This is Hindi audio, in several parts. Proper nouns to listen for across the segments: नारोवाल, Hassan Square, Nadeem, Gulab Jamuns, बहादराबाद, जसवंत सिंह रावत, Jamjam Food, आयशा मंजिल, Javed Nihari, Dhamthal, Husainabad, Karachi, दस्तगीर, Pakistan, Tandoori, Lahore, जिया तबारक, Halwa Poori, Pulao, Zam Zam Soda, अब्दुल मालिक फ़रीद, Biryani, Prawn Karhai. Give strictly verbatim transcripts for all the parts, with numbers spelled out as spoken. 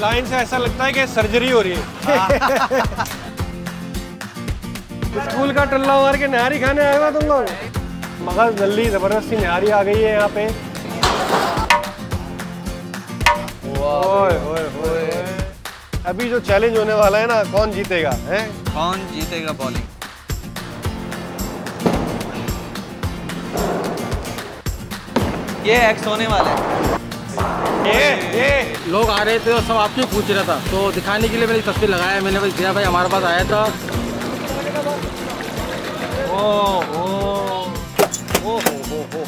लाइन से ऐसा लगता है कि सर्जरी हो रही है। स्कूल का टल्ला उतार के निहारी खाने आए हो तुम लोग? मगर जल्दी जबरदस्ती निहारी आ गई है यहाँ पे। ओए ओए ओए। अभी जो चैलेंज होने वाला है ना, कौन जीतेगा हैं? कौन जीतेगा बॉलिंग? ये एक्स होने वाला है। ये ये लोग आ रहे थे और सब आपकी पूछ रहा था, तो दिखाने के लिए मैंने तस्वीर लगाया। मैंने भाई जिया भाई हमारे पास आया था। ओ ओ ओ हो,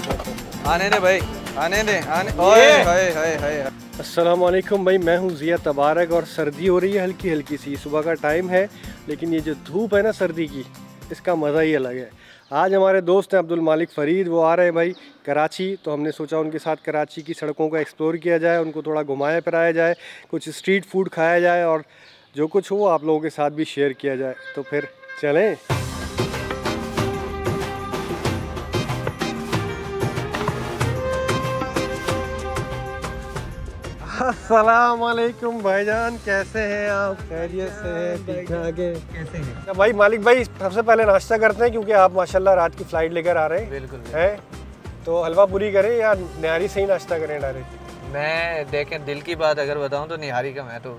आने दे भाई, आने दे, आने। ओए हाय हाय हाय। अस्सलाम वालेकुम भाई, मैं हूँ जिया तबारक और सर्दी हो रही है हल्की हल्की सी। सुबह का टाइम है, लेकिन ये जो धूप है ना सर्दी की, इसका मज़ा ही अलग है। आज हमारे दोस्त हैं अब्दुल मालिक फ़रीद, वो आ रहे हैं भाई कराची, तो हमने सोचा उनके साथ कराची की सड़कों को एक्सप्लोर किया जाए, उनको थोड़ा घुमाया फिराया जाए, कुछ स्ट्रीट फूड खाया जाए और जो कुछ हो आप लोगों के साथ भी शेयर किया जाए। तो फिर चलें। अस्सलाम वालेकुम भाईजान, कैसे हैं आप? खैरियत से हैं? ठीक ठाक है? कैसे हैं भाई मालिक भाई? सबसे पहले नाश्ता करते हैं क्योंकि आप माशाल्लाह रात की फ्लाइट लेकर आ रहे हैं। बिल्कुल हैं, तो हलवा पूरी करें या निहारी से ही नाश्ता करें डायरेक्ट? मैं देखें, दिल की बात अगर बताऊं तो निहारी का मैं तो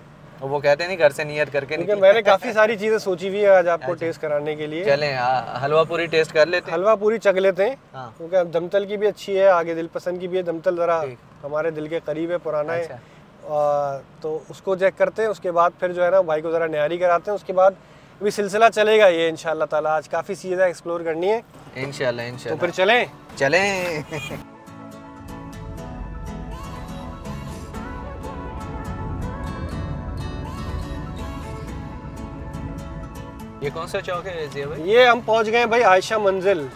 वो कहते नहीं घर से नियत करके, क्योंकि मैंने काफी सारी चीजें सोची हुई है आज आपको टेस्ट कराने के लिए। चलें हलवा पूरी टेस्ट कर लेते हैं, हलवा पूरी चख लेते हैं क्योंकि धमतल की भी अच्छी है, आगे दिल पसंद की भी है। धमतल जरा हमारे दिल के करीब है, पुराना है, आ, तो उसको चेक करते हैं। उसके बाद फिर जो है ना भाई को ज़रा निहारी कराते हैं, उसके बाद भी सिलसिला चलेगा ये इंशाल्लाह ताला। आज काफ़ी चीज़ें एक्सप्लोर करनी है इंशाल्लाह इंशाल्लाह। तो फिर चलें चलें। ये कौन सा चौक है जिया भाई? ये हम पहुंच गए भाई आयशा मंजिल।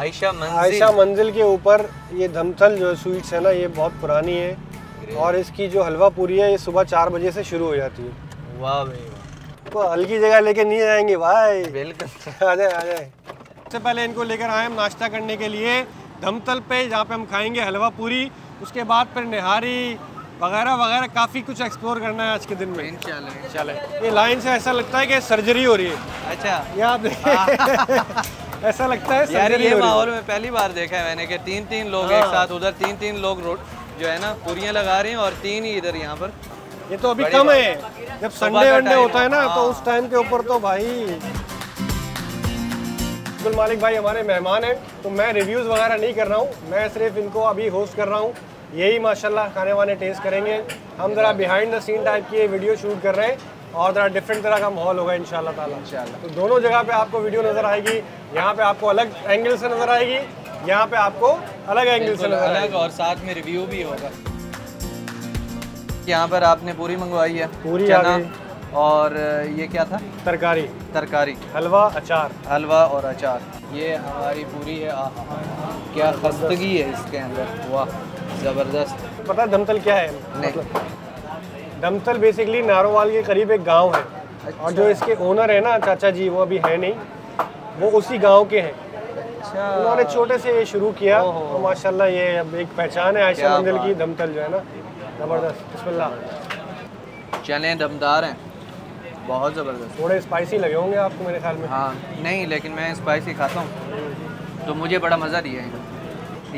आयशा मंजिल आयशा मंजिल के ऊपर ये धमतल जो स्वीट्स है ना, ये बहुत पुरानी है और इसकी जो हलवा पूरी है ये सुबह चार बजे से शुरू हो जाती है। वाह भाई, तो हल्की जगह लेके नहीं जाएंगे भाई। बिल्कुल, आ जाए आ जाए। सबसे पहले इनको लेकर आए हम नाश्ता करने के लिए धमतल पे, जहाँ पे हम खाएंगे हलवा पूरी, उसके बाद फिर निहारी वगैरह वगैरह। काफ़ी कुछ एक्सप्लोर करना है आज के दिन में इंशाल्लाह इंशाल्लाह। ये लाइन से ऐसा लगता है कि सर्जरी हो रही है। अच्छा, ये आप देखिए ऐसा लगता है यार, ये माहौल में पहली बार देखा है मैंने कि तीन तीन लोग एक साथ, उधर तीन तीन लोग जो है ना पूरियां लगा रहे हैं और तीन ही इधर यहाँ पर। ये तो अभी कम है, जब संडे वनडे होता है ना तो उस टाइम के ऊपर तो भाई। अब्दुल मालिक भाई हमारे मेहमान हैं, तो मैं रिव्यूज वगैरह नहीं कर रहा हूँ, मैं सिर्फ इनको अभी होस्ट कर रहा हूँ। यही माशाल्लाह खाने वाने टेस्ट करेंगे। हम जरा बिहाइंड द सीन टाइप की वीडियो शूट कर रहे हैं और जरा डिफरेंट तरह का माहौल होगा इंशाल्लाह ताला इंशाल्लाह। तो दोनों जगह पे आपको वीडियो नज़र आएगी, यहाँ पे आपको अलग एंगल से नज़र आएगी, यहाँ पे आपको अलग एंगल से नज़र आएगी और साथ में रिव्यू भी होगा। यहाँ पर आपने पूरी मंगवाई है, पूरी चना और ये क्या था, तरकारी तरकारी हलवा अचार, हलवा और अचार। ये हमारी पूरी है, क्या खस्तगी है इसके अंदर, वाह ज़बरदस्त। पता है धमतल क्या है? धमतल बेसिकली नारोवाल के करीब एक गांव है। अच्छा। और जो इसके ओनर है ना चाचा जी, वो अभी है नहीं, वो उसी गांव के हैं। अच्छा। उन्होंने छोटे से ये शुरू किया तो माशाल्लाह ये अब एक पहचान है आयशा मंदिर की, धमतल जो है ना ज़बरदस्त। बिस्मिल्लाह। चने दमदार हैं, बहुत ज़बरदस्त। थोड़े स्पाइसी लगे होंगे आपको मेरे ख्याल में? हाँ नहीं, लेकिन मैं स्पाइसी खाता हूँ तो मुझे बड़ा मज़ा दिया है।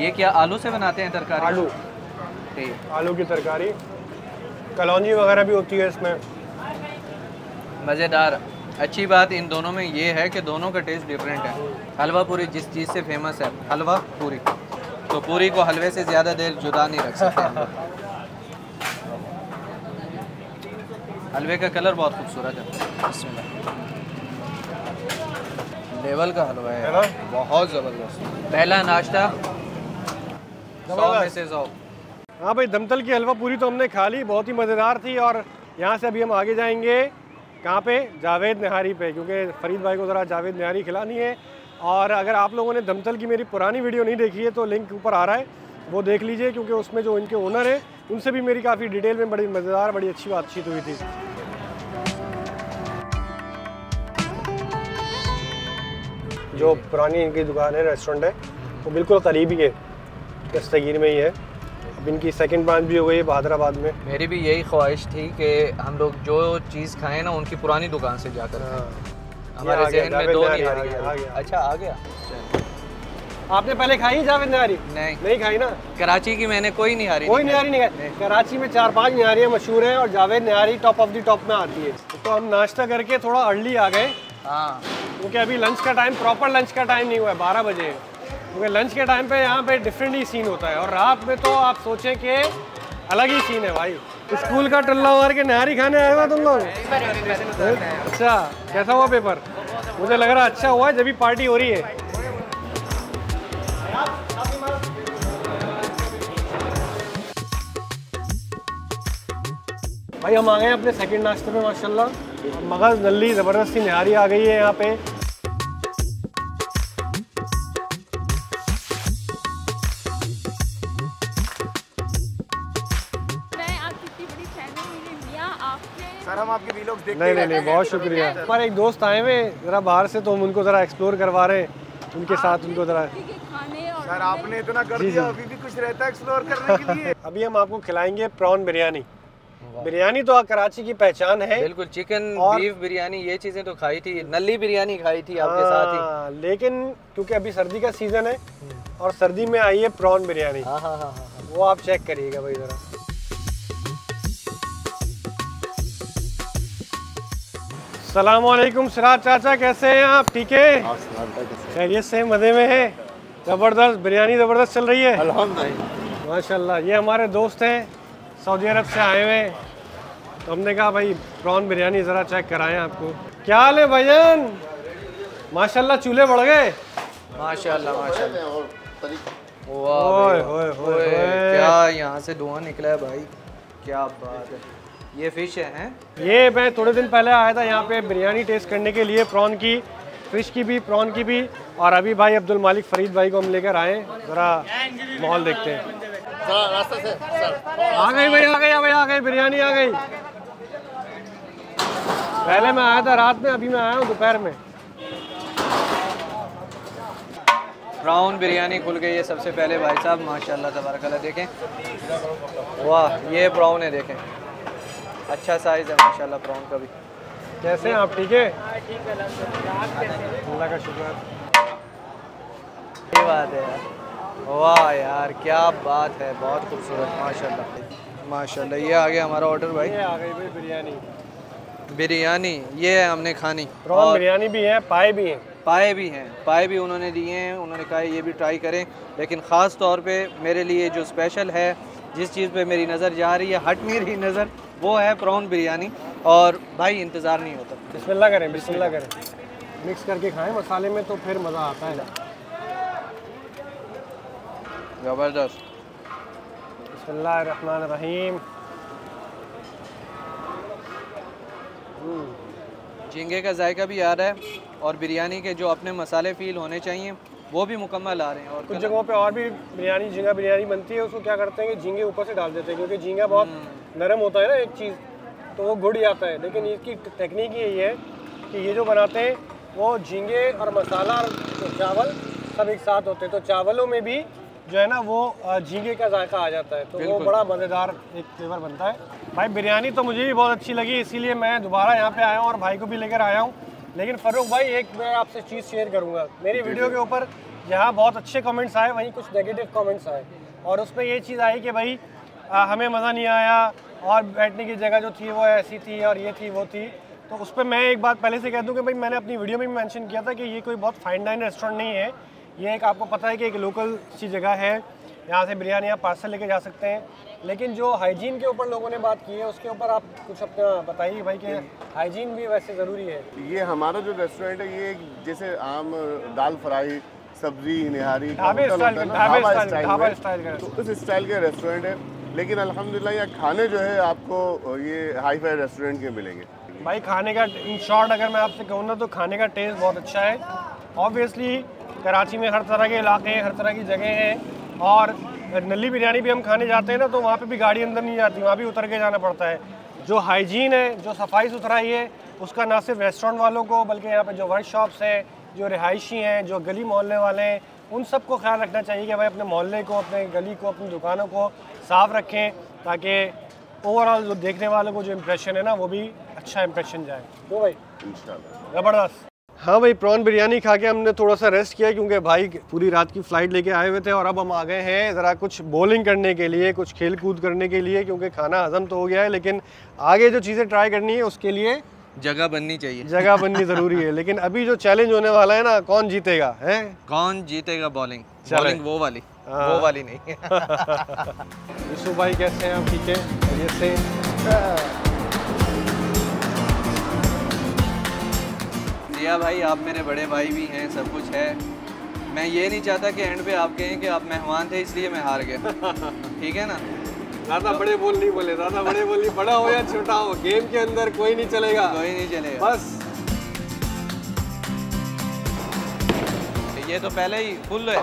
ये क्या आलू से बनाते हैं तरकारी? आलू, आलू की तरकारी, कलौंजी वगैरह भी होती है इसमें। मज़ेदार। अच्छी बात इन दोनों में ये है कि दोनों का टेस्ट डिफरेंट है। हलवा पूरी जिस चीज़ से फेमस है, हलवा पूरी, तो पूरी को हलवे से ज़्यादा देर जुदा नहीं रख सकते। हलवे का कलर बहुत खूबसूरत है, इसमें लेवल का हलवा है, बहुत ज़बरदस्त। पहला नाश्ता सौ में से सौ। हाँ भाई, धमतल की हलवा पूरी तो हमने खा ली, बहुत ही मज़ेदार थी। और यहाँ से अभी हम आगे जाएंगे कहाँ पे? जावेद निहारी पे, क्योंकि फ़रीद भाई को ज़रा जावेद निहारी खिलानी है। और अगर आप लोगों ने धमतल की मेरी पुरानी वीडियो नहीं देखी है तो लिंक ऊपर आ रहा है, वो देख लीजिए, क्योंकि उसमें जो इनके ओनर हैं उनसे भी मेरी काफ़ी डिटेल में बड़ी मज़ेदार बड़ी अच्छी बातचीत हुई थी। जो पुरानी इनकी दुकान है, रेस्टोरेंट है, वो बिल्कुल करीब ही है, दस्तगीर में ही है। इनकी सेकंड ब्रांच भी हो गई है बहादराबाद में। मेरी भी यही ख्वाहिश थी कि हम लोग जो चीज़ खाएं ना उनकी पुरानी दुकान से जाकर खाएं। हमारे जहन में दो निहारी आ गया। अच्छा आ गया। आपने पहले खाई है जावेद निहारी? नहीं नहीं खाई ना। कराची की मैंने कोई निहारी कोई निहारी नहीं खाई। कराची में चार पांच निहारियाँ मशहूर हैं और Javed Nihari top of the top में आती है। तो हम नाश्ता करके थोड़ा अर्ली आ गए। हाँ क्योंकि अभी लंच का टाइम प्रॉपर लंच का टाइम नहीं हुआ है, बारह बजे है। क्योंकि लंच के टाइम पे यहाँ पे डिफरेंट ही सीन होता है और रात में तो आप सोचें कि अलग ही सीन है भाई। स्कूल का टल्ला मार के निहारी खाने आए हुआ तुम लोग? अच्छा कैसा हुआ पेपर? मुझे लग रहा है अच्छा हुआ जब भी पार्टी हो रही है। भाई हम आ गए अपने सेकंड नाश्ते पे। माशाल्लाह मगज नली ज़बरदस्ती निहारी आ गई है यहाँ पे। मैं आपकी बड़ी फैन हूं आपके। सर हम आपके वीलॉग्स देखते हैं। नहीं नहीं बहुत शुक्रिया। हमारे एक दोस्त आए हुए जरा बाहर से तो हम उनको जरा एक्सप्लोर करवा रहे हैं उनके साथ उनको जरा। सर आपने इतना कर दिया अभी भी कुछ रहता है एक्सप्लोर करने के लिए? अभी हम आपको खिलाएंगे प्रॉन बिरयानी। बिरयानी तो कराची की पहचान है। बिल्कुल चिकन और... बीफ बिरयानी ये चीजें तो खाई थी। नली बिरयानी खाई थी आपके आ, साथ ही। लेकिन क्योंकि अभी सर्दी का सीजन है और सर्दी में आई है प्रॉन बिरयानी। हाँ हाँ हाँ हाँ वो आप चेक करिएगा भाई जरा। सलाम वालेकुम सिराज चाचा, कैसे हैं आप? ठीक है खैरियत से मजे में है। जबरदस्त बिरयानी जबरदस्त चल रही है अल्हम्दुलिल्लाह माशाल्लाह। ये हमारे दोस्त हैं सऊदी अरब से आए हुए तो हमने कहा भाई प्रॉन बिरयानी ज़रा चेक कराएं आपको। क्या हाल है भैयान? माशाल्लाह चूल्हे बढ़ गए माशाल्लाह माशाल्लाह। ओए ओए ओए क्या यहाँ से धुआं निकला है भाई, क्या बात है। ये फिश है, है? ये मैं थोड़े दिन पहले आया था यहाँ पे बिरयानी टेस्ट करने के लिए, प्रॉन की फिश की भी प्रॉन की भी। और अभी भाई अब्दुल मालिक फरीद भाई को हम लेकर आए ज़रा माहौल देखते हैं। रास्ता से आ गई भाई आ गई आ गई आ गई बिरयानी आ गई। पहले मैं आया था रात में, अभी मैं आया हूँ दोपहर में। प्रॉन बिरयानी खुल गई है सबसे पहले भाई साहब माशाल्लाह तबारकल्लाह। देखें वाह ये प्रॉन है, देखें अच्छा साइज है माशाल्लाह प्रॉन का भी। कैसे हैं आप? ठीक है अल्लाह का शुक्र। ये बात है यार, वाह यार क्या बात है, बहुत खूबसूरत माशाल्लाह माशाल्लाह। ये आ गया हमारा ऑर्डर भाई। ये आ गई भाई बिरयानी बिरयानी ये है हमने खानी। प्रॉन बिरयानी भी है, पाए भी हैं पाए भी हैं पाए भी उन्होंने दिए हैं। उन्होंने कहा ये भी ट्राई करें, लेकिन ख़ास तौर पे मेरे लिए जो स्पेशल है, जिस चीज़ पे मेरी नज़र जा रही है, हट मेरी नज़र, वो है प्रॉन बिरयानी। और भाई इंतज़ार नहीं होता। बिस्मिल्लाह करें बिस्मिल्लाह करें, मिक्स करके खाएँ मसाले में तो फिर मज़ा आता है। ज़बरदस्त बिस्मिल्लाहिर्रहमानिर्रहीम। झींगे का जायका भी आ रहा है और बिरयानी के जो अपने मसाले फील होने चाहिए वो भी मुकम्मल आ रहे हैं। और कुछ जगहों पे और भी बिरयानी झींगा बिरयानी बनती है, उसको क्या करते हैं कि झींगे ऊपर से डाल देते हैं क्योंकि झींगा बहुत नरम होता है ना एक चीज़, तो वो गुड़ जाता है। लेकिन इसकी टेक्निक यही है कि ये जो बनाते हैं वो झींगे और मसाला और चावल सब एक साथ होते हैं, तो चावलों में भी जो है ना वो झींगे का जायका आ जाता है, तो वो बड़ा मज़ेदार एक फ्लेवर बनता है। भाई बिरयानी तो मुझे भी बहुत अच्छी लगी, इसीलिए मैं दोबारा यहाँ पे आया हूँ और भाई को भी लेकर आया हूँ। लेकिन फ़ारूक भाई एक मैं आपसे चीज़ शेयर करूँगा, मेरी वीडियो के ऊपर यहाँ बहुत अच्छे कमेंट्स आए, वहीं कुछ नेगेटिव कमेंट्स आए और उसमें ये चीज़ आई कि भाई आ, हमें मज़ा नहीं आया और बैठने की जगह जो थी वो ऐसी थी और ये थी वो थी। तो उस पर मैं एक बात पहले से कह दूँ कि भाई मैंने अपनी वीडियो में भी मैंशन किया था कि ये कोई बहुत फाइन डाइन रेस्टोरेंट नहीं है। ये एक आपको पता है कि एक लोकल सी जगह है, यहाँ से बिरयानी आप पार्सल लेके जा सकते हैं। लेकिन जो हाइजीन के ऊपर लोगों ने बात की है उसके ऊपर आप कुछ अपना बताइए भाई कि हाइजीन भी वैसे ज़रूरी है। ये हमारा जो रेस्टोरेंट है ये जैसे आम दाल फ्राई सब्जी निहारी ढाबे स्टाइल का, तो उस स्टाइल का रेस्टोरेंट है। लेकिन अल्हम्दुलिल्लाह यहाँ खाने जो है आपको ये हाई फाई रेस्टोरेंट के मिलेंगे। भाई खाने का इन शॉर्ट अगर मैं आपसे कहूँ ना तो खाने का टेस्ट बहुत अच्छा है। ऑब्वियसली कराची में हर तरह के इलाके हैं, हर तरह की जगह हैं और नली बिरयानी भी हम खाने जाते हैं ना तो वहाँ पे भी गाड़ी अंदर नहीं जाती, वहाँ भी उतर के जाना पड़ता है। जो हाइजीन है जो सफाई सुथराई है उसका ना सिर्फ रेस्टोरेंट वालों को बल्कि यहाँ पे जो वर्कशॉप्स हैं जो रिहायशी हैं जो गली मोहल्ले वाले हैं उन सबको ख्याल रखना चाहिए कि भाई अपने मोहल्ले को अपने गली को अपनी दुकानों को साफ़ रखें ताकि ओवरऑल जो देखने वालों को जो इम्प्रेशन है ना वो भी अच्छा इम्प्रेशन जाए। तो भाई इंशाल्लाह ज़बरदस्त। हाँ भाई, प्रॉन बिरयानी खा के हमने थोड़ा सा रेस्ट किया क्योंकि भाई पूरी रात की फ़्लाइट लेके आए हुए थे और अब हम आ गए हैं ज़रा कुछ बॉलिंग करने के लिए, कुछ खेल कूद करने के लिए, क्योंकि खाना हज़म तो हो गया है लेकिन आगे जो चीज़ें ट्राई करनी है उसके लिए जगह बननी चाहिए, जगह बननी ज़रूरी है। लेकिन अभी जो चैलेंज होने वाला है ना, कौन जीतेगा है कौन जीतेगा बॉलिंग बॉलिंग वो वाली आ, वो वाली नहीं। यीशु भाई कैसे हैं आप? ठीक है जिया भाई, आप मेरे बड़े भाई भी हैं, सब कुछ है। मैं ये नहीं चाहता कि एंड पे आप कहें कि आप मेहमान थे इसलिए मैं हार गया। ठीक है ना, दादा बड़े बोल नहीं बोले, दादा बड़े बोल नहीं, बड़ा हो या छोटा हो गेम के अंदर कोई नहीं चलेगा, कोई नहीं चलेगा। बस ये तो पहले ही फुल है।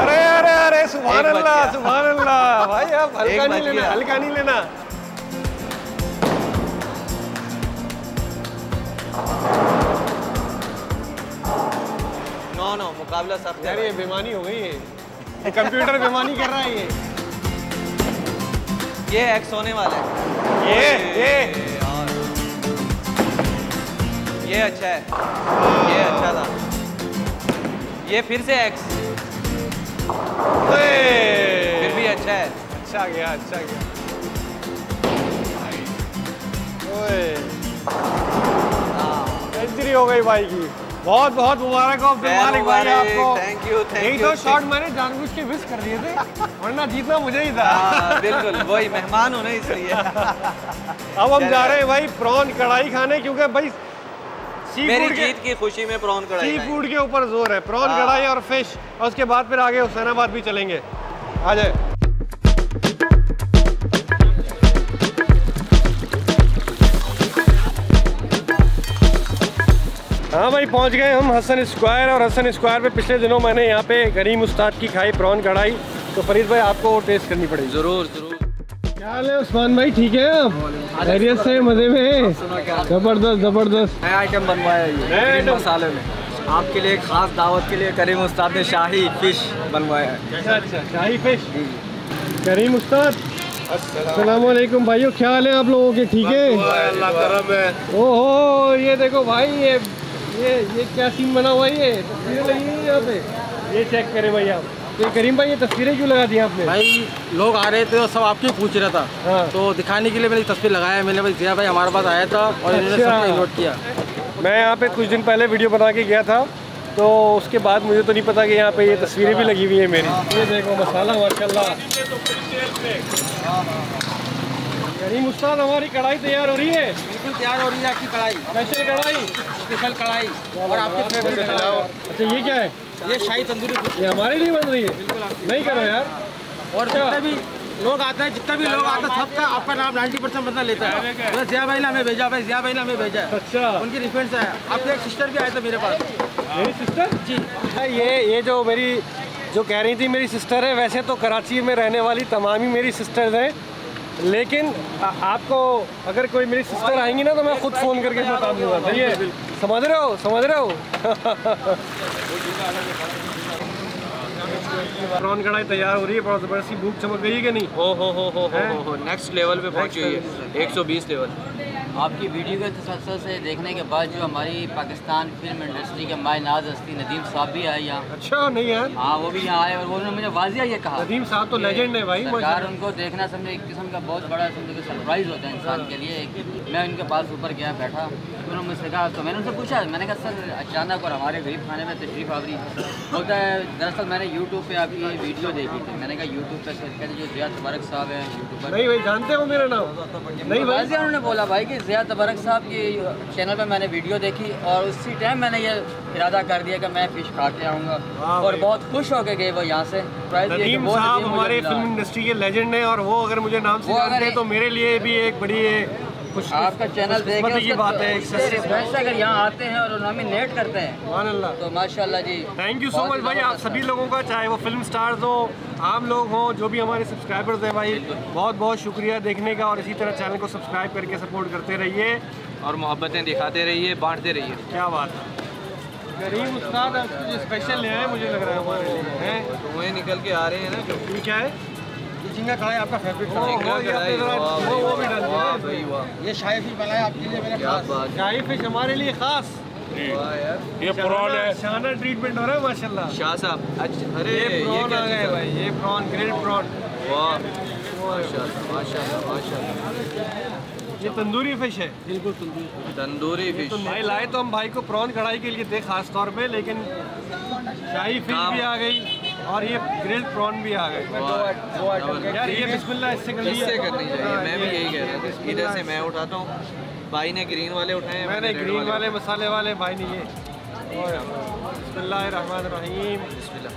अरे अरे अरे सुभान अल्लाह सुभान अल्लाह भाई, आप हल्का नहीं लेना, हल्का नहीं लेना। नो नो मुकाबला सख्त है, ये बेमानी हो गई है, कंप्यूटर बेमानी कर रहा है। ये ये एक्स होने वाला है, ये ये ये अच्छा है, ये अच्छा था, ये फिर से एक्स, फिर भी अच्छा है, अच्छा गया अच्छा गया। सेंचुरी हो गई भाई की, बहुत बहुत मुबारक हो मालिक भाई आपको। Thank you thank you. यही तो शॉट मैंने जानबूझ के मिस कर दिए थे, वरना जीतना मुझे ही था। आ, बिल्कुल वही, मेहमान हो ना इसलिए। अब हम जा रहे हैं भाई प्रॉन कढ़ाई खाने, क्योंकि भाई मेरी जीत की खुशी में प्रॉन कढ़ाई, सी फूड के ऊपर जोर है, प्रॉन कढ़ाई और फिश, और उसके बाद फिर आगे हुसैनाबाद भी चलेंगे। आ जाए हाँ भाई, पहुंच गए हम हसन स्क्वायर, और हसन स्क्वायर पे पिछले दिनों मैंने यहाँ पे गरीम उस्ताद की खाई प्रॉन कढ़ाई, तो फरीद भाई आपको और टेस्ट करनी पड़ेगी। ज़रूर ज़रूर। क्या हाल है उस्मान भाई, ठीक है आप? खैरियत से, मज़े में? ज़बरदस्त ज़बरदस्त। नया आइटम बनवाया ये मसाले में, आपके लिए ख़ास दावत के लिए करीम उस्ताद ने शाही फिश बनवाया है। अच्छा अच्छा, शाही फिश करीम उस्ताद। अस्सलाम वालेकुम भाइयों, क्या हाल है आप लोगों के? ठीक है। ओहो ये देखो भाई, ये ये ये क्या सीन बना हुआ है, ये तस्वीरें लगी हुई यहाँ पे, ये चेक करें भाई आप। तो करीम भाई ये तस्वीरें क्यों लगा दी आपने? भाई लोग आ रहे थे और सब आपकी पूछ रहा था, हाँ। तो दिखाने के लिए मैंने तस्वीर लगाया, मैंने भाई जिया भाई हमारे पास आया था और इन्होंने सबको इन्वाइट किया। मैं यहाँ पे कुछ दिन पहले वीडियो बना के गया था, तो उसके बाद मुझे तो नहीं पता कि यहाँ पे ये तस्वीरें भी लगी हुई है मेरी। ये देखो मसाला माशाल्लाह। करीम उस्ताद हमारी कढ़ाई तैयार हो रही है, बिल्कुल तैयार हो रही है आपकी कढ़ाई, स्पेशल कढ़ाई, स्पेशल कढ़ाई और आपके फेवरेट कढ़ाई। अच्छा ये क्या है? ये शाही तंदूरी, ये हमारे लिए बन रही है, नहीं करो यार। और जितना भी लोग आता है, जितना भी लोग आता है सबका आपका नाम नब्बे परसेंट बंदा लेता है। तो जिया भाई ने हमें भेजा, भाई जिया भाई ने हमें भेजा है। अच्छा, उनकी रिफरेंस है। आपके एक सिस्टर भी आए थे मेरे पास। मेरी सिस्टर? जी ये ये जो मेरी जो कह रही थी मेरी सिस्टर है, वैसे तो कराची में रहने वाली तमाम ही मेरी सिस्टर्स हैं, लेकिन आ, आपको अगर कोई मेरी सिस्टर आएंगी ना तो मैं खुद फ़ोन करके बता दूंगा, सही समझ रहे हो समझ रहे हो। प्रॉन कढ़ाई तैयार हो रही है, बहुत ज़बरदस्ती भूख चमक गई है कि नहीं? हो हो हो हो हो हो नेक्स्ट लेवल पे पहुंच गई है, एक सौ बीस लेवल। आपकी वीडियो के तसलसल से देखने के बाद जो हमारी पाकिस्तान फिल्म इंडस्ट्री के माय नाज हस्ती नदीम साहब भी आए यहाँ। अच्छा नहीं है? हाँ वो भी यहाँ आए और उन्होंने मुझे वाजिया ये कहा, नदीम साहब तो लेजेंड है भाई, सरकार उनको देखना समझे एक किस्म का बहुत बड़ा समझे सरप्राइज़ होता है इंसान के लिए। एक मैं उनके पास ऊपर गया बैठा, उन्होंने मुझसे कहा, तो मैंने उनसे पूछा, मैंने कहा सर अचानक और हमारे गरीब खाने में तशरीफ आवरी होता है। दरअसल मैंने यूट्यूब पर आपकी वीडियो देखी थी, मैंने कहा यूट्यूब पर सर्च करके जो जिया तबरक साहब हैं यूट्यूबर, नहीं भाई जानते हो मेरा नाम? नहीं वाजिया उन्होंने बोला भाई कि जिया तबरक साहब के चैनल पे मैंने वीडियो देखी और उसी टाइम मैंने ये इरादा कर दिया कि मैं फिश खा के आऊँगा और बहुत खुश होके गए वो यहाँ से। नदीम साहब हमारे फिल्म इंडस्ट्री के लेजेंड हैं और वो अगर मुझे नाम से जानते हैं तो मेरे लिए भी एक बड़ी कुछ आपका चैनल देख की बात है। अगर यहाँ आते हैं और हमें नेट करते हैं तो माशाल्लाह जी। थैंक यू सो मच भाई, आप सभी लोगों का, चाहे वो फिल्म स्टार्स हो, आम लोग हों, जो भी हमारे सब्सक्राइबर्स हैं भाई, बहुत बहुत शुक्रिया देखने का, और इसी तरह चैनल को सब्सक्राइब करके सपोर्ट करते रहिए और मोहब्बतें दिखाते रहिए, बांटते रहिए। क्या बात है, गरीब उस्ताद स्पेशल ले आए, मुझे लग रहा है हमारे लिए हैं, तो वही निकल के आ रहे हैं ना। जो क्या है झींगा कढ़ाई आपका फेवरेट कढ़ाई, ये शाही फिश बनाया आपके लिए मैंने खास, शाही फिश हमारे लिए खास। ये प्रॉन है, शानदार ट्रीटमेंट हो रहा है माशाल्लाह शाह साहब। अच्छा अरे ये प्रॉन आ गए भाई, ये प्रॉन ग्रिल्ड प्रॉन, वाह माशाल्लाह माशाल्लाह माशाल्लाह। ये तंदूरी फिश है, बिल्कुल तंदूरी तंदूरी फिश। तो भाई लाए तो हम भाई को प्रॉन कढ़ाई के लिए थे खास तौर पे, लेकिन शाही फिश भी आ गई और ये ग्रिल्ड प्रॉन भी आ गए। यार ये बिस्मिल्लाह इससे करनी चाहिए, मैं भी यही कह रहा था। इधर से मैं उठाता हूँ, भाई ने ग्रीन वाले उठाए, मैंने ग्रीन वाले मसाले वाले, भाई ने ये। बिस्मिल्लाहिर्रहमानिर्रहीम बिस्मिल्लाह।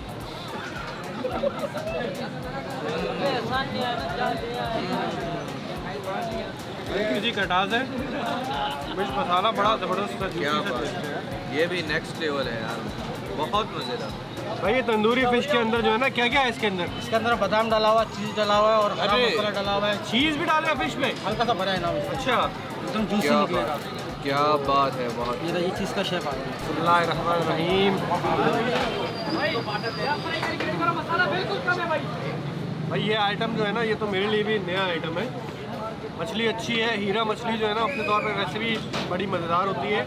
थैंक जी खटास है, मिर्च मसाला बड़ा ज़बरदस्त है, ये भी नेक्स्ट लेवल है यार, बहुत मज़ेदार। भाई ये तंदूरी फिश के अंदर जो है ना क्या क्या है इसके अंदर? इसके अंदर बादाम डाला हुआ, चीज़ डाला हुआ है और हरा मसाला डाला हुआ है। चीज़ भी डाला है फिश में, हल्का सा भरा है ना। अच्छा एकदम जूसी निकलेगा, क्या बात है, बहुत। ये ये चीज़ का शेफ आ गया। बिस्मिल्लाहिर्रहमानिर्रहीम। भाई ये आइटम जो है ना ये तो मेरे लिए भी नया आइटम है। मछली अच्छी है, हीरा मछली जो है ना अपने तौर पे वैसे भी बड़ी मज़ेदार होती है।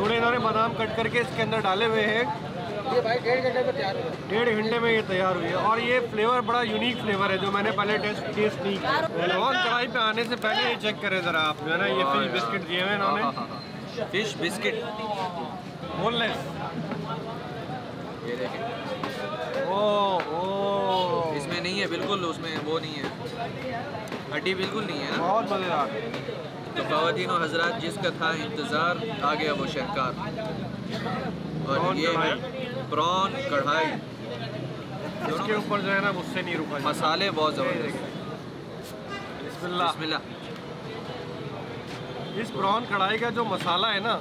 थोड़े इन्होंने बादाम कट करके इसके अंदर डाले हुए हैं। ये भाई डेढ़ घंटे में तैयार हुई, डेढ़ घंटे में ये तैयार हुई है। और ये फ्लेवर बड़ा यूनिक फ्लेवर है जो मैंने पहले टेस्ट टेस्ट नहीं किया। प्रॉन कढ़ाई पे आने से पहले ये चेक करें ज़रा आप जो है ना, ये फिश बिस्किट दिए हुए इन्होंने, फिश बिस्किट बोनलेस। ओ ओ इसमें नहीं है बिल्कुल, उसमें वो नहीं है, हड्डी बिल्कुल नहीं है ना, बहुत मज़ेदार। तो ख़वातीन और हजरात जिसका था इंतज़ार आ गया वो शहकार। और ये प्रॉन कढ़ाई इसके ऊपर जो है ना मुझसे नहीं रुका, मसाले बहुत ज़बरदस्त। बिस्मिल्लाह बिस्मिल्लाह। इस प्रॉन कढ़ाई का जो मसाला है ना,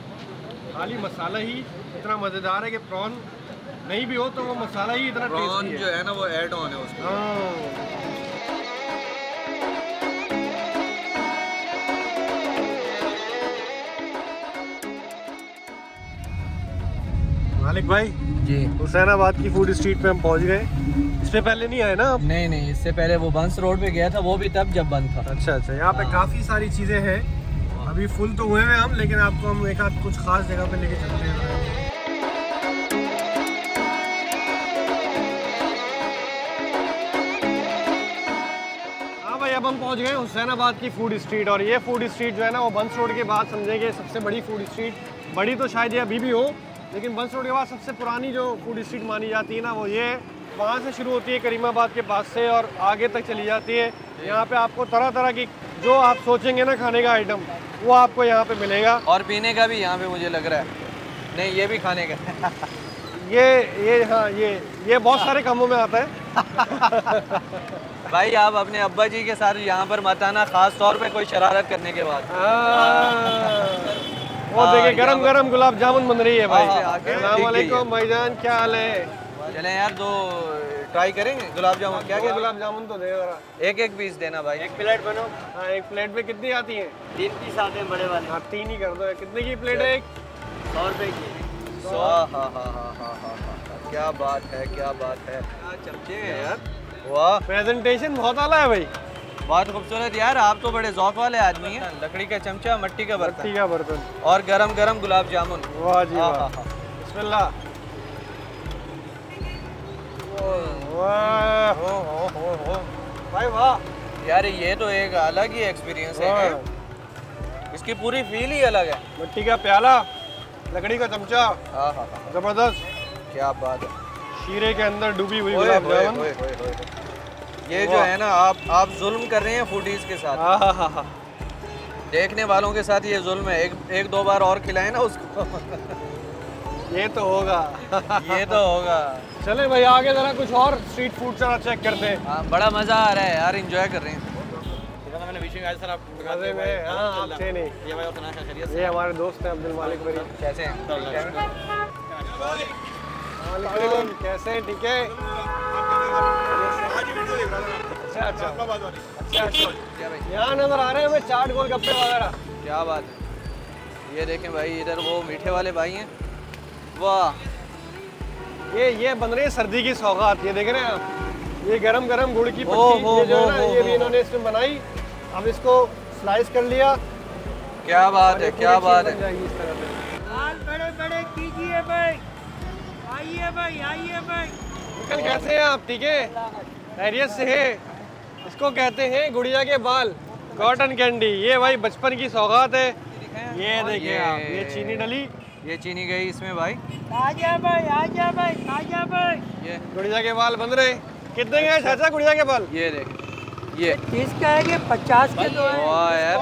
खाली मसाला ही इतना मज़ेदार है कि प्रॉन नहीं भी हो तो वो मसाला ही इतना प्रॉन जो है ना वो ऐड ऑन है उसमें। मालिक भाई जी, हुसैनाबाद की फूड स्ट्रीट पे हम पहुंच गए। इससे पहले नहीं आए ना आप? नहीं नहीं, इससे पहले वो बंस रोड पे गया था, वो भी तब जब बंद था। अच्छा अच्छा, यहाँ पे काफ़ी सारी चीज़ें हैं। अभी फुल तो हुए हैं हम, लेकिन आपको हम एक आध कुछ खास जगह पे लेके चलते हैं। अब हम पहुंच गए हुसैनाबाद की फूड स्ट्रीट, और ये फूड स्ट्रीट जो है ना वो बंस रोड के बाद समझेंगे सबसे बड़ी फूड स्ट्रीट। बड़ी तो शायद ये अभी भी हो, लेकिन बंस रोड के बाद सबसे पुरानी जो फूड स्ट्रीट मानी जाती है ना वो ये वहाँ से शुरू होती है, करीमाबाद के पास से, और आगे तक चली जाती है। यहाँ पे आपको तरह तरह की जो आप सोचेंगे ना खाने का आइटम वो आपको यहाँ पे मिलेगा, और पीने का भी यहाँ पे मुझे लग रहा है। नहीं ये भी खाने का ये ये हाँ ये ये बहुत सारे कामों में आता है। भाई आप अपने अब्बा जी के साथ यहाँ पर मत आना, खास तौर पे कोई शरारत करने के बाद। वो देखिए गरम गरम गुलाब जामुन बन रही है भाई। अस्सलाम वालेकुम भाईजान, क्या हाल है? चले यार दो ट्राई करेंगे गुलाब जामुन। क्या क्या गुलाब जामुन तो दे, एक एक पीस देना भाई, एक प्लेट बनो। हाँ एक प्लेट में कितनी आती है? तीन पीस आते हैं बड़े वाले। हाँ तीन ही कर दो। कितने की प्लेट है? एक सौ रुपये की। सौ? हाँ हाँ हाँ हाँ क्या बात है, क्या बात है, चमचे हैं यार, वाह। प्रेजेंटेशन बहुत आला है भाई, बहुत खूबसूरत यार, आप तो बड़े शौक वाले आदमी हैं। लकड़ी का चमचा, मट्टी का बर्तन, मट्टी का बर्तन, और गरम गरम गुलाब जामुन, वाह जी वाह। बिस्मिल्लाह, वाह हो हो हो हो भाई वाह यार, ये तो एक अलग ही एक्सपीरियंस है, इसकी पूरी फील ही अलग है। मट्टी का प्याला, लकड़ी का चमचा, जबरदस्त, क्या बात है। शीरे के अंदर डूबी हुई गुलाब जामुन, ये जो है ना आप आप जुल्म कर रहे हैं फूडीज के साथ। हा हा हा, देखने वालों के साथ ये जुल्म है। एक एक दो बार और खिलाएं ना उसको। ये तो होगा, ये तो होगा। चले भाई आगे जरा कुछ और स्ट्रीट फूड जरा चेक करते हैं। हाँ बड़ा मज़ा आ रहा है यार, एंजॉय कर रहे हैं। ये हमारे दोस्त हैं अब्दुल मालिक फरीद, कैसे हैं? कैसे? ठीक है। अच्छा अच्छा अच्छा, यहाँ नजर आ रहे हैं हमें चाट गोल गप्पे वगैरह, क्या बात है। ये देखें भाई इधर वो मीठे वाले भाई हैं, वाह। ये ये बन रही है सर्दी की सौगात, ये देख रहे हैं आप, ये गरम गरम गुड़ की पट्टी ये जो है ना ये भी इन्होंने इसमें बनाई। अब इसको स्लाइस कर लिया। क्या बात है, क्या बात है। बाल बड़े बड़े कीजिए भाई, आइए भाई, आइए भाई। अंकल कैसे हैं आप? ठीक है, खैरियत से है। इसको कहते हैं गुड़िया के बाल, कॉटन कैंडी। ये भाई बचपन की सौगात है। ये देखिए आप, ये चीनी डली, ये चीनी गई इसमें भाई। आजा भाई, आजा भाई, आजा भाई। ये गुड़िया के बाल बन रहे। कितने के चाचा गुड़िया के बाल? ये देख, ये तीस का है, ये पचास के दो है। वाह यार,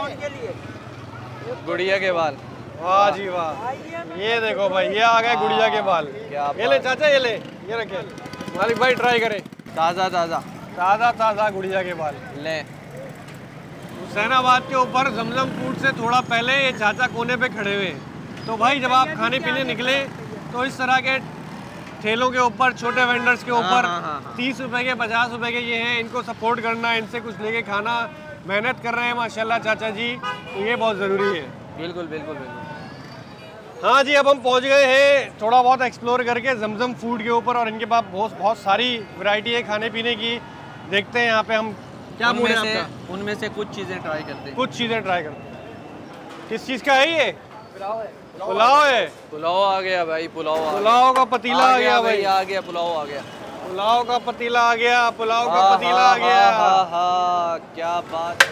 गुड़िया के बाल, वाह जी वाह। ये देखो भाई, ये आ गए गुड़िया के बाल। ये ले चाचा, ये ले, ये रखे मालिक भाई, ट्राई करे। ताज़ा ताज़ा ताज़ा ताज़ा गुड़िया के बाल ले। हुसैनाबाद के ऊपर जमजम फूड से थोड़ा पहले ये चाचा कोने पे खड़े हुए हैं। तो भाई जब आप खाने पीने निकले तो इस तरह के ठेलों के ऊपर, छोटे वेंडर्स के ऊपर तीस रुपए के, पचास रुपए के ये हैं, इनको सपोर्ट करना, इनसे कुछ लेके खाना। मेहनत कर रहे हैं माशाल्लाह चाचा जी, तो ये बहुत ज़रूरी है। बिल्कुल बिल्कुल बिल्कुल। हाँ जी, अब हम पहुँच गए हैं थोड़ा बहुत एक्सप्लोर करके जमजम फूड के ऊपर, और इनके पास बहुत बहुत सारी वैरायटी है खाने पीने की। देखते हैं यहाँ पे हम क्या मूड है आपका? उनमें से कुछ चीजें ट्राई करते हैं। कुछ चीजें ट्राई करते हैं। किस चीज का है ये? पुलाव है। पुलाव है। पुलाव आ गया भाई, पुलाव आ गया। पुलाव का पतीला आ गया भाई, आ गया पुलाव आ गया। पुलाव का पतीला आ गया, पुलाव का पतीला आ गया। हाँ हाँ, क्या बात।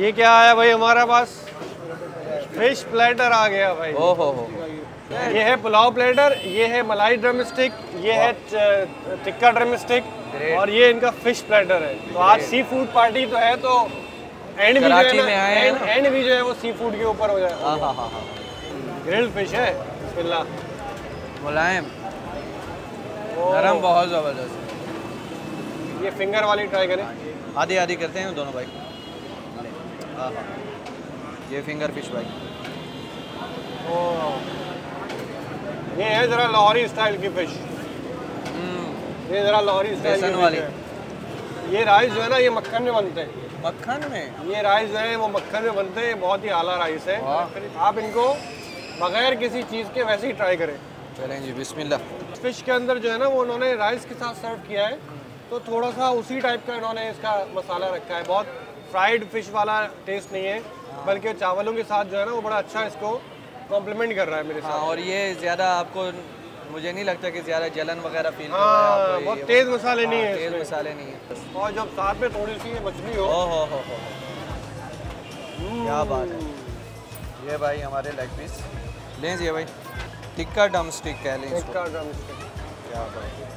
ये क्या आया भाई हमारे पास? फिश प्लेटर आ गया भाई। ओहो हो, ये है पुलाव प्लेटर, ये है मलाई ड्रम स्टिक, ये है टिक्का ड्रम स्टिक, और ये इनका फिश प्लेटर है। तो आज सी फूड पार्टी तो है, तो एंड भी जो है ना, एंड भी जो है वो सी फूड के ऊपर हो जाएगा। हाँ हाँ हाँ, ग्रिल्ड फिश है। बिस्मिल्लाह। मुलायम, गरम, बहुत ज़बरदस्त। ये फिंगर वाली ट्राई करें, आधी आधी करते हैं दोनों भाई। हाँ हाँ, ये फिंगर फिश भाई, ये है जरा लाहौरी स्टाइल की फिश। ये जरा लाहौरी स्टाइल वाली। ये राइस जो है ना, ये मक्खन में बनते हैं। मक्खन में? ये राइस जो है वो मक्खन में बनते हैं। बहुत ही आला राइस है। आप इनको बगैर किसी चीज़ के वैसे ही ट्राई करें। चलें जी, बिस्मिल्लाह। फिश के अंदर जो है ना वो उन्होंने राइस के साथ सर्व किया है, तो थोड़ा सा उसी टाइप का इन्होंने इसका मसाला रखा है। बहुत फ्राइड फिश वाला टेस्ट नहीं है, बल्कि चावलों के साथ जो है ना वो बड़ा अच्छा इसको कॉम्प्लीमेंट कर रहा है मेरे साथ। हाँ, और ये ज़्यादा आपको, मुझे नहीं लगता कि ज़्यादा जलन वगैरह फील हो रहा है आपको। बहुत तेज़ मसाले नहीं है, तेज़ मसाले नहीं है। और जब साथ में थोड़ी सी मछली हो, हो हो हो, क्या बात है। ये भाई हमारे लेग पीस लें जी भाई, टिक्का ड्रम स्टिक कह लें। टिक्का ड्रम स्टिक, क्या बात है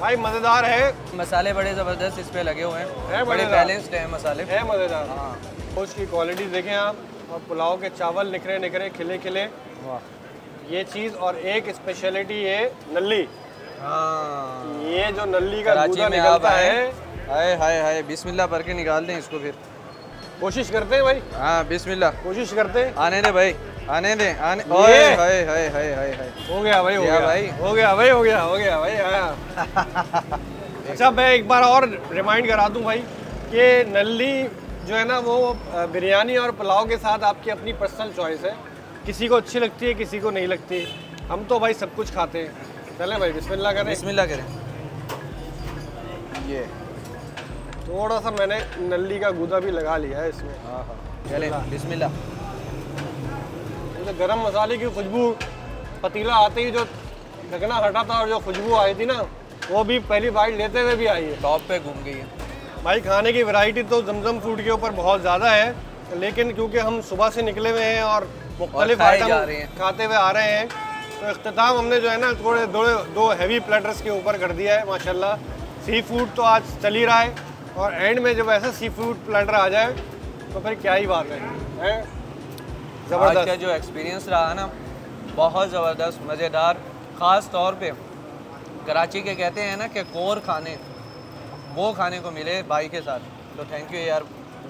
भाई, मज़ेदार है। मसाले बड़े ज़बरदस्त इस पर लगे हुए हैं, बड़े बैलेंस्ड हैं मसाले, है मज़ेदार। हाँ, उसकी क्वालिटी देखें आप। और पुलाव के चावल निखरे निखरे, खिले खिले, वाह। ये चीज़, और एक स्पेशलिटी है नली। हाँ, ये जो नली का दूधा निकलता है, हाय हाय हाय। बिस्मिल्लाह भर के निकाल दें इसको, फिर कोशिश करते हैं भाई। हाँ बिस्मिल्लाह, कोशिश करते हैं। आने दे भाई, आने दे, आने। ओए हाय हाय हाय हाय हाय, हो गया भाई, हो गया भाई, हो गया भाई, हो गया, हो गया भाई। अच्छा, मैं एक बार और रिमाइंड करा दूँ भाई कि नली जो है ना वो बिरयानी और पुलाव के साथ आपकी अपनी पर्सनल चॉइस है। किसी को अच्छी लगती है, किसी को नहीं लगती। हम तो भाई सब कुछ खाते हैं। चलें भाई, बिस्मिल्लाह करें, बिस्मिल्लाह करें। ये थोड़ा सा मैंने नली का गूदा भी लगा लिया है इसमें। हाँ हाँ, चलें बिस्मिल्लाह। तो गरम मसाले की खुशबू, पतीला आते ही जो ढकना हटा था और जो खुशबू आई थी ना, वो भी पहली बाइट लेते हुए भी आई है। टॉप पे घूम गई है भाई। खाने की वैरायटी तो जमजम फूड के ऊपर बहुत ज़्यादा है, लेकिन क्योंकि हम सुबह से निकले हुए हैं और मुख्तलिफ आइटम खाते हुए आ रहे हैं, तो इख्तिताम हमने जो है ना थोड़े दो दो हैवी प्लेटर्स के ऊपर कर दिया है माशाल्लाह। सी फूड तो आज चल ही रहा है, और एंड में जब ऐसा सी फूड प्लेटर आ जाए तो फिर क्या ही बात है, है? ज़बरदस्त जो एक्सपीरियंस रहा ना, बहुत ज़बरदस्त, मज़ेदार। ख़ास तौर पर कराची के कहते हैं ना कि कोर खाने, वो खाने को मिले भाई के साथ, तो थैंक यू यार।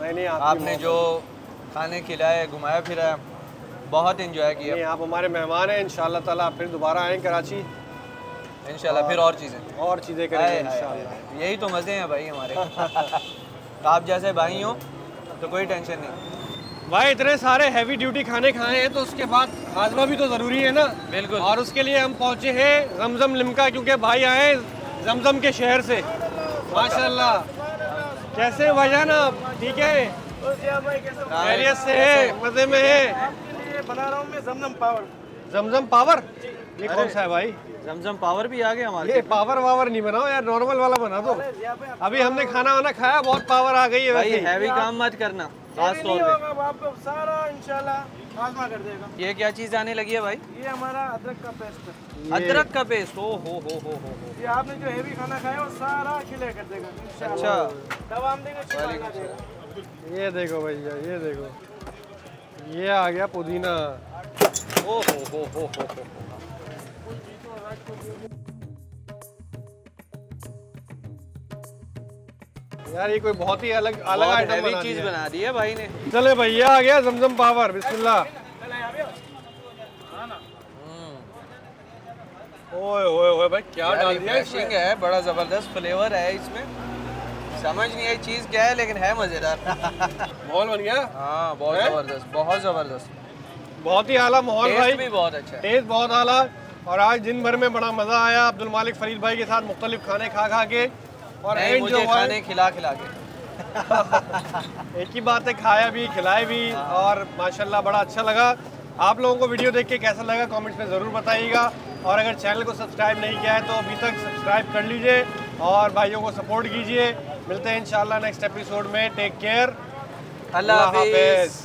नहीं नहीं, आपने जो खाने खिलाए, घुमाया फिराया, बहुत इन्जॉय किया। नहीं, आप हमारे मेहमान हैं, इंशाल्लाह ताला फिर दोबारा आएँ कराची, इंशाल्लाह फिर और चीज़ें और चीज़ें करेंगे इंशाल्लाह। यही तो मज़े हैं भाई हमारे। आप जैसे भाई हो तो कोई टेंशन नहीं। भाई इतने सारे हैवी ड्यूटी खाने खाए हैं तो उसके बाद हाजमा भी तो ज़रूरी है ना। बिल्कुल। और उसके लिए हम पहुँचे हैं जमजम लिमका, क्योंकि भाई आए जमजम के शहर से। माशाल्लाह, कैसे भाई जान आप? ठीक है, खैरियत से है, मज़े में है? बना रहा हूँ मैं जमजम पावर। जमजम पावर ये कौन सा है भाई? जमजम पावर भी आ गया हमारे। ये पावर वावर नहीं बनाओ यार, नॉर्मल वाला बना दो। अभी हमने खाना वाना खाया, बहुत पावर आ गई है। भाई हैवी काम मत करना, खास तौर पे आप सारा इंशाल्लाह हाजमा कर देगा। ये क्या चीज़ आने लगी है भाई? ये हमारा अदरक का पेस्ट है। अदरक का पेस्ट, ओ हो हो हो हो। ये आपने जो हैवी खाना खाया वो सारा खिले कर देगा इंशाल्लाह। अच्छा, तब हम देंगे। ये देखो भैया, ये देखो, ये आ गया पुदीना। ओ हो हो हो हो हो। यार ये कोई बहुत ही अलग अलग आइटम बना चीज बना दी है भाई ने। चले भैया, आ गया जमजम पावर। बिस्मिल्लाह। ओए ओए ओए भाई क्या डाल दिया इसमें। है बड़ा जबरदस्त फ्लेवर है इसमें, समझ नहीं आई चीज क्या है, लेकिन है मजेदार। माहौल बन गया। हाँ बहुत जबरदस्त, बहुत जबरदस्त, बहुत ही आला माहौल भाई। भी बहुत अच्छा, टेस्ट बहुत आला। और आज दिन भर में बड़ा मज़ा आया अब्दुल मालिक फरीद भाई के साथ, मुख्तलिफ खाने खा खा के और मुझे खाने खिला खिला के। एक ही बात है, खाया भी खिलाए भी, और माशाल्लाह बड़ा अच्छा लगा। आप लोगों को वीडियो देख के कैसा लगा कमेंट्स में ज़रूर बताइएगा, और अगर चैनल को सब्सक्राइब नहीं किया है तो अभी तक सब्सक्राइब कर लीजिए और भाइयों को सपोर्ट कीजिए। मिलते हैं इंशाल्लाह नेक्स्ट एपिसोड में। टेक केयर, अल्लाह हाफिज़।